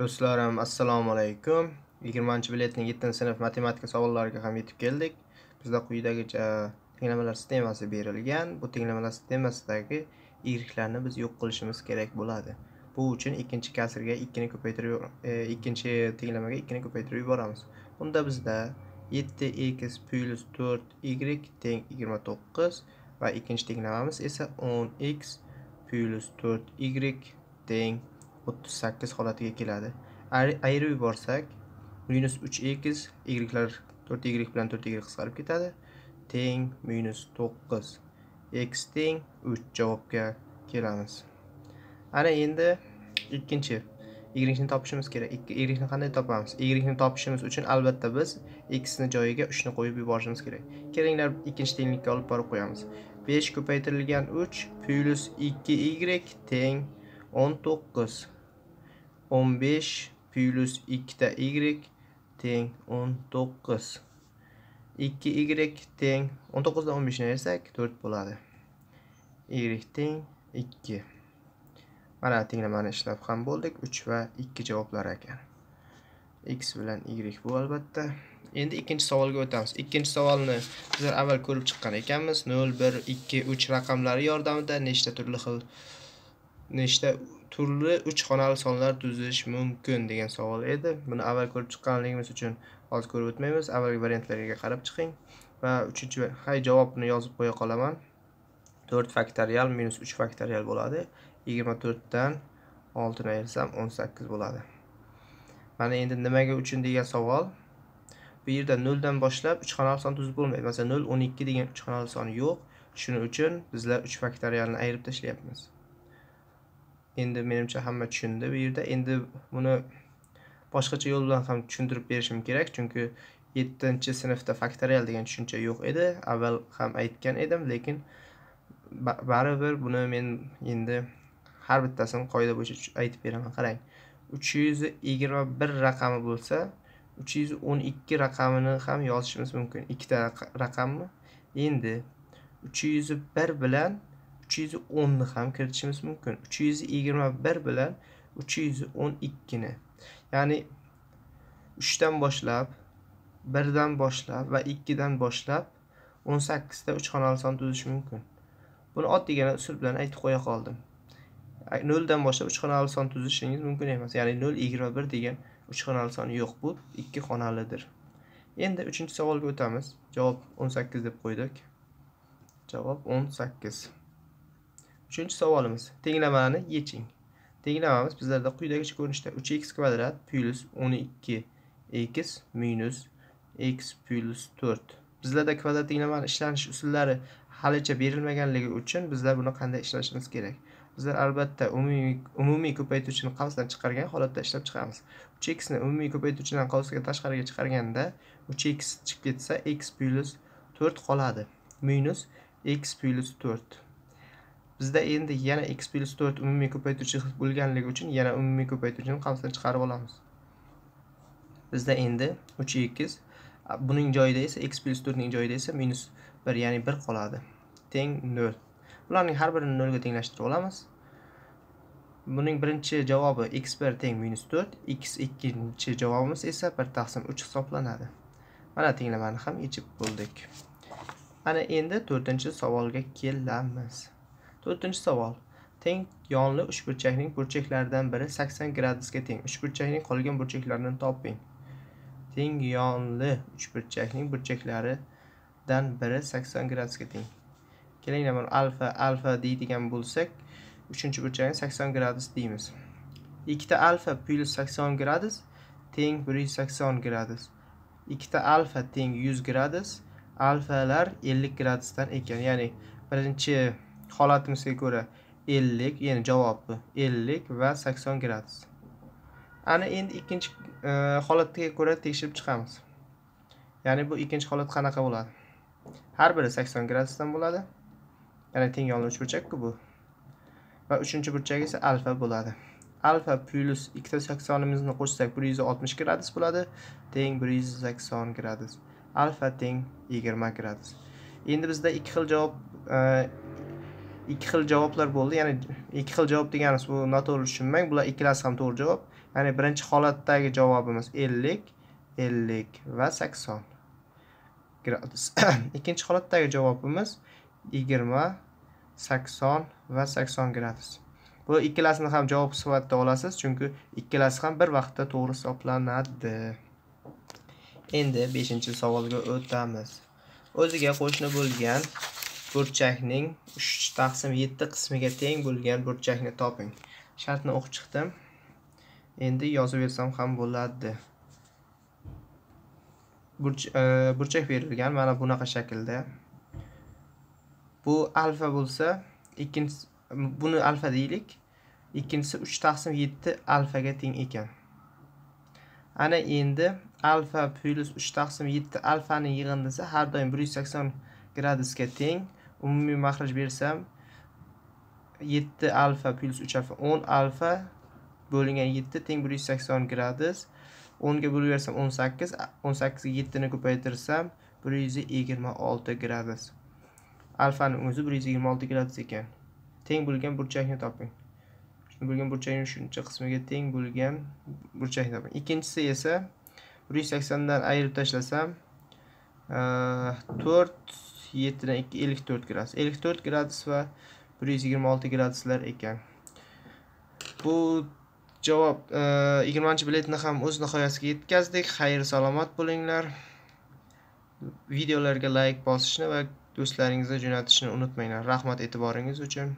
Do'stlarim, assalomu alaykum. 20-biletning 7-sinf matematika savollariga ham yetib keldik. Bizda quyidagicha tenglamalar sistemasi berilgan. Bu tenglamalar sistemasidagi igriklarni biz yo'q qilishimiz kerak bo'ladi. Bu uchun ikkinchi kasrga 2 ni ko'paytirib, ikkinchi tenglamaga 2 ni ko'paytirib yuboramiz. Bunda bizda 7x + 4y teng 29 va ikkinchi tenglamamiz esa 10x + 4y teng 38 holatiga keladi. Ayirib yuborsak, -3x y'lar 4y bilan 4y qisqarib ketadi, teng -9. X teng 3 javobga kelamiz. Ana endi ikkinchi y'ni topishimiz kerak. Y'ni qanday topamiz? Y'ni topishimiz uchun albatta biz x ni joyiga 3 ni qo'yib yuborishimiz kerak. Kelinglar, ikkinchi tenglikka olib borib qo'yamiz. 5 ko'paytirilgan 3 + 2y teng 19. 15 + 2y teng 19. 2y teng 19 dan 15 ni ayirsak 4 bo'ladi. Y teng 2. Mana tenglamani ishlab ham bo'ldik. 3 va 2 javoblari ekan. X bilan y bu albatta. Endi ikkinchi savolga o'tamiz. Ikkinchi savolni bizlar avval ko'rib chiqqan ekanmiz. 0, 1, 2, 3 raqamlari yordamida nechta turli 3 xonali sonlar tuzish mumkin degan savol edi. Buni avval ko'rib chiqqanligimiz uchun hozir ko'rib o'tmaymiz. Avvalgi variantlarga qarab chiqing va 3-chi javobni yozib qo'ya qolaman. 4 faktorial minus 3 faktorial bo'ladi. 24 dan 6 ni aytsam 18 bo'ladi. Mana endi nimaga uchun degan savol. Bu yerda 0 dan boshlab 3 xonali son tuzib bo'lmaydi. Masalan 0, 12 degan 3 xonali son yo'q. Shuning uchun bizlar 3 faktorialni ayirib tashlayapmiz. Endi menimcha hamma tushundi bu yerda. Endi buni boshqacha yo'l bilan ham tushuntirib berishim kerak, chunki 7-sinfda faktorial degan tushuncha yo'q edi. Avval ham aytgan edim, lekin baribir buni men endi har bittasini qoida bo'yicha aytib beraman. Qarang, 321 raqami bo'lsa 312 raqamini ham yozishimiz mumkin. Ikkita raqammi? Endi 301 bilan 310 ni ham kiritishimiz mumkin. 321 bilan 312 ni. Ya'ni 3 dan boshlab, 1 dan boshlab va 2 dan boshlab 18 ta 3 xonali son tuzish mumkin. Buni oddiygina usul bilan aytib qo'ya qoldim. 0 dan boshlab 3 xonali son tuzishingiz mumkin emas. Ya'ni 0, 21 degan 3 xonali soni yo'q, bu 2 xonalidir. Endi 3-chi savolga o'tamiz. Javob 18 deb qo'ydik. Javob 18. 3-chi savolimiz. Tenglamani yeching. Tenglamamiz bizlarda quyidagicha ko'rinishda 3x² + 12x - x + 4. Bizlarda kvadrat tenglamani ishlanish usullari haligacha berilmaganligi uchun bizlar buni qanday ishlashimiz kerak? Bizlar albatta umumiy ko'paytuvchini qavsdan chiqargan holatda ishlab chiqamiz. 3x ni umumiy ko'paytuvchidan qavsga tashqariga chiqarganda 3x chiqib ketsa x + 4 qoladi - x + 4. Bizda endi yana x + 4 umumiy ko'paytuvchi bo'lganligi uchun yana umumiy ko'paytuvchini qavsdan chiqarib olamiz. Bizda endi 3x, buning joyida esa x + 4 ning joyida esa -1, ya'ni 1 qoladi, teng 0. Bularning har birini 0 ga tenglashtirib olamiz. Buning birinchi javobi x1 teng -4, ikkinchi javobimiz esa 1/3 hisoblanadi. Mana tenglamani ham yechib bo'ldik. Ana endi 4-chi savolga kelamiz. 4-chi savol. Teng yonli uchburchakning burchaklaridan biri 80 gradusga teng. Uchburchakning qolgan burchaklarini toping. Teng yonli uchburchakning burchaklaridan biri 80 gradusga teng. Kelinglar, mana alfa deydigan bo'lsak, 3-burchakni 80 gradus deymiz. 2 ta alfa + 80 gradus teng 180 gradus. 2 ta alfa teng 100 gradus. Alfalar 50 gradusdan ekan. Ya'ni birinchi holatimizga ko'ra 50, ya'ni javobi 50 va 80 gradus. Ana endi ikkinchi holatga ko'ra tekshirib chiqamiz. Ya'ni bu ikkinchi holat qanaqa bo'ladi? Har biri 80 gradusdan bo'ladi. Ya'ni teng yonli uchburchak-ku bu. Va 3-burchak esa alfa bo'ladi. Alfa plus 280imizni qo'shsak 160 gradus bo'ladi, teng 180 gradus. Alfa teng 20 gradus. Endi bizda ikki xil javob iki xil javoblar bo'ldi. Ya'ni iki xil javob deganimiz bu noto'g'ri tushunmang. Bular ikkalasi ham to'g'ri javob. Ya'ni birinchi holatdagi javobimiz 50, 50 va 80 gradus. İkinci holatdagi javobimiz 20, 80 va 80 gradus. Bu ikkilasini ham javob sifatida olasiz, chunki ikkilasi ham bir vaqtda to'g'ri hisoblanadi. Endi 5-chi savolga o'tamiz. O'ziga qo'shni bo'lgan burchakning 3/7 qismiga teng bo'lgan burchakni toping. Shartni o'qib chiqdim. Endi yozib bersam ham bo'ladi. Burchak berilgan mana bunaqa shaklda. Bu alfa bo'lsa, ikkinchisi buni alfa deylik. İkincisi 3/7 alfaga teng ekan. Ana endi alfa plus 3/7 alfanın yig'indisi har doim 180 gradusga teng. Umumiy maxraj bersam 7 alfa plus 3 alfa 10 alfa bo'lingan 7 teng 180 gradus. 10 ga bo'lib bersam 18, 18 ga 7 ni ko'paytirsam 126 gradus. Alfaning o'zi 126 gradus ekan. Teng bo'lgan burchakni toping. Shuni bo'lgan burchakning shuncha qismiga teng bo'lgan burchakni toping. Ikkinchisi esa 180 dan ayirib tashlasam 4/7 dan 2 54 gradus. 54 gradus va 126 graduslar ekan. Bu javob 20-chi biletni ham o'z nihoyasiga yetkazdik. Xayr salomat bo'linglar. Videolarga like bosishni va do'stlaringizga jo'natishni unutmanglar. Rahmat e'tiboringiz uchun.